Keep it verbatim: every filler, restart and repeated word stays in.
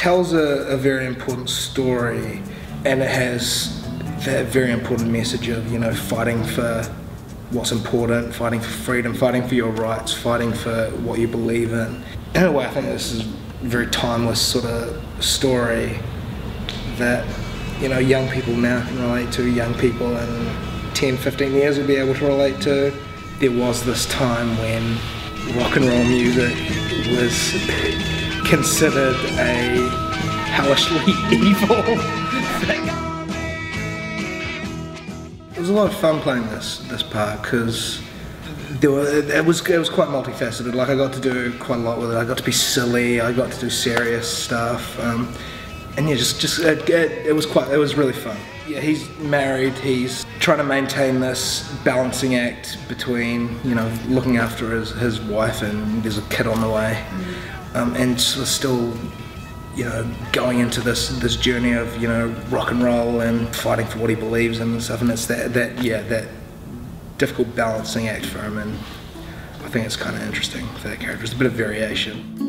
tells a, a very important story, and it has that very important message of, you know, fighting for what's important, fighting for freedom, fighting for your rights, fighting for what you believe in. In a way, I think this is a very timeless sort of story that, you know, young people now can relate to. Young people in ten, fifteen years will be able to relate to. There was this time when rock and roll music was considered a hellishly evil thing. It was a lot of fun playing this this part because there were, it was it was quite multifaceted. Like, I got to do quite a lot with it. I got to be silly. I got to do serious stuff. Um, and yeah, just just it, it, it was quite it was really fun. Yeah, he's married. He's trying to maintain this balancing act between, you know, looking after his his wife, and there's a kid on the way. Um, and sort of still, you know, going into this this journey of, you know, rock and roll and fighting for what he believes in and stuff, and it's that that yeah that difficult balancing act for him, and I think it's kind of interesting for that character. It's a bit of variation.